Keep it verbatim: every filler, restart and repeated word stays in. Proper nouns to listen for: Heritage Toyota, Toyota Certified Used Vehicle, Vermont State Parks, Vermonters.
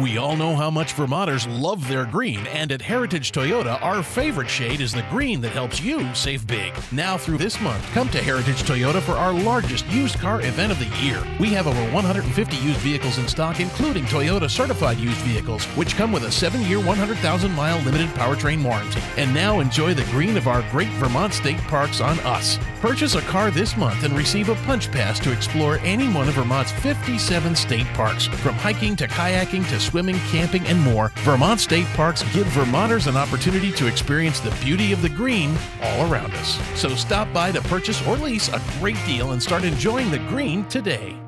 We all know how much Vermonters love their green, and at Heritage Toyota, our favorite shade is the green that helps you save big. Now through this month, come to Heritage Toyota for our largest used car event of the year. We have over one hundred fifty used vehicles in stock, including Toyota Certified Used Vehicles, which come with a seven-year, one hundred thousand mile limited powertrain warranty. And now enjoy the green of our great Vermont State Parks on us. Purchase a car this month and receive a punch pass to explore any one of Vermont's fifty-seven state parks. From hiking to kayaking to swimming, camping, and more, Vermont State Parks give Vermonters an opportunity to experience the beauty of the green all around us. So stop by to purchase or lease a great deal and start enjoying the green today.